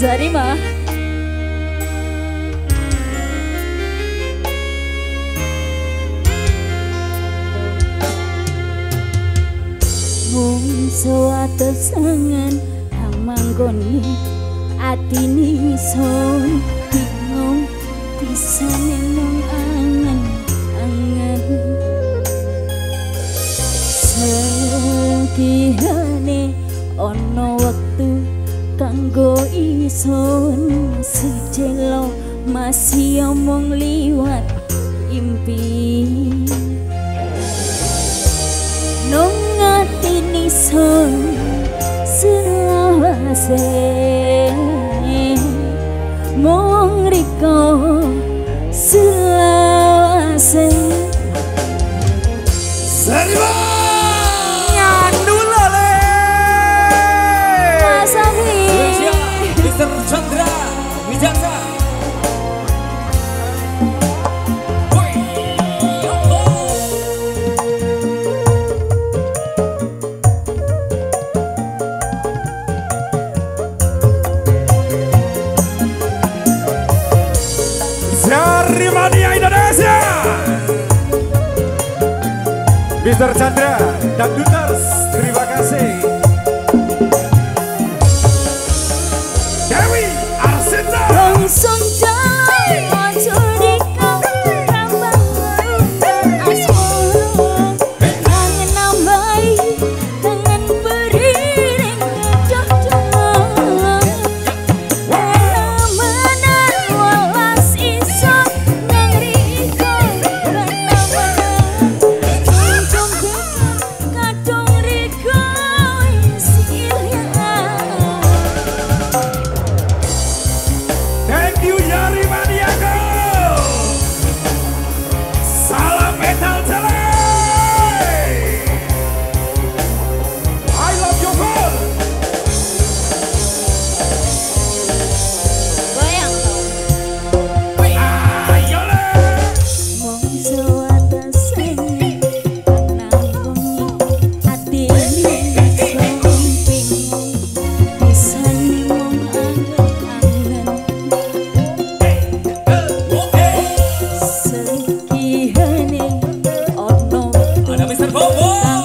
Zarima. Mung suatu sangan amanggoni atini son bingung pisane mung angan-angan sedihane ono waktu kanggo ison sejelo masih omong liwat impi nung atini son selawase mong riko selawase Zarima Chandra Wijaya Zarimania Indonesia Mr. Chandra dan Duters, terima kasih.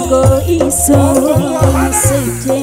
Go easy,